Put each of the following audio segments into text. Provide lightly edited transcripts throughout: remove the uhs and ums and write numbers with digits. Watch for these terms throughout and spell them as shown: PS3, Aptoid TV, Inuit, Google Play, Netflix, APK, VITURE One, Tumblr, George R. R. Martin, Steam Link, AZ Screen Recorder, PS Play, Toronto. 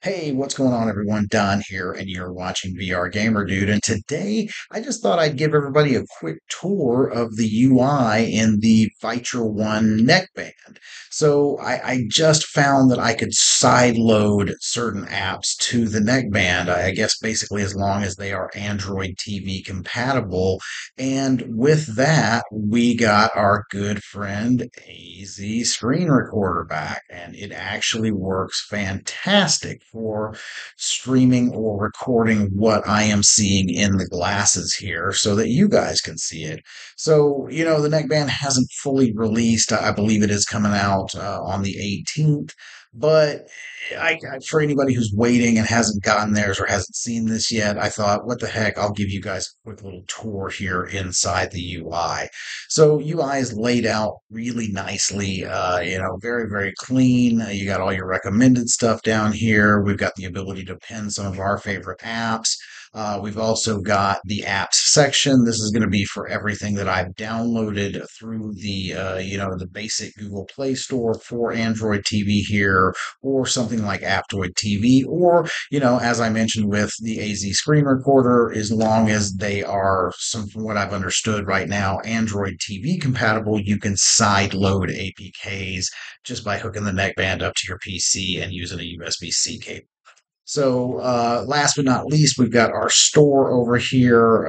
Hey, what's going on, everyone? Don here, and you're watching VR Gamer Dude. And today, I just thought I'd give everybody a quick tour of the UI in the VITURE One neckband. So I just found that I could sideload certain apps to the neckband, I guess basically as long as they are Android TV compatible. And with that, we got our good friend AZ Screen Recorder back, and it actually works fantastic for streaming or recording what I am seeing in the glasses here so that you guys can see it. So, you know, the neckband hasn't fully released. I believe it is coming out on the 18th. But for anybody who's waiting and hasn't gotten theirs or hasn't seen this yet, I thought, what the heck, I'll give you guys a quick little tour here inside the UI. So UI is laid out really nicely, you know, very, very clean. You got all your recommended stuff down here. We've got the ability to pin some of our favorite apps. We've also got the apps section. This is going to be for everything that I've downloaded through the, you know, the basic Google Play Store for Android TV here, or something like Aptoid TV, or, you know, as I mentioned with the AZ Screen Recorder, as long as they are, from what I've understood right now, Android TV compatible, you can sideload APKs just by hooking the neckband up to your PC and using a USB-C cable. So last but not least, we've got our store over here,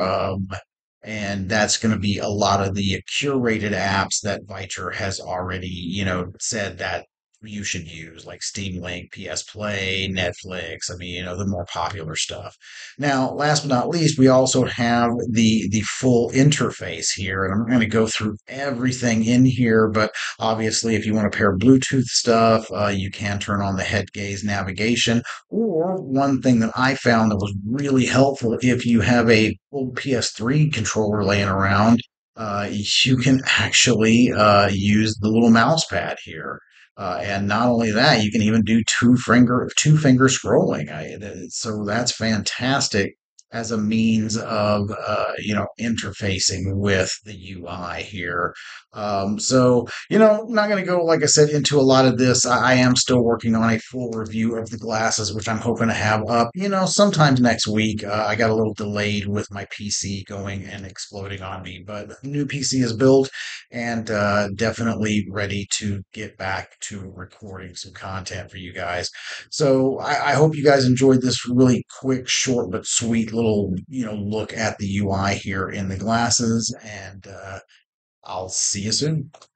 and that's going to be a lot of the curated apps that VITURE has already, you know, said that you should use, like Steam Link, PS Play, Netflix. I mean, you know, the more popular stuff. Now, last but not least, we also have the full interface here, and I'm going to go through everything in here, but obviously if you want to pair Bluetooth stuff, you can turn on the head gaze navigation, or one thing that I found that was really helpful, if you have a old PS3 controller laying around, you can actually use the little mouse pad here. And not only that, you can even do two-finger scrolling. So that's fantastic as a means of, you know, interfacing with the UI here. So, you know, I'm not going to go, like I said, into a lot of this. I am still working on a full review of the glasses, which I'm hoping to have up, you know, sometime next week. I got a little delayed with my PC going and exploding on me, but the new PC is built and definitely ready to get back to recording some content for you guys. So I hope you guys enjoyed this really quick, short, but sweet little, you know, look at the UI here in the glasses, and I'll see you soon.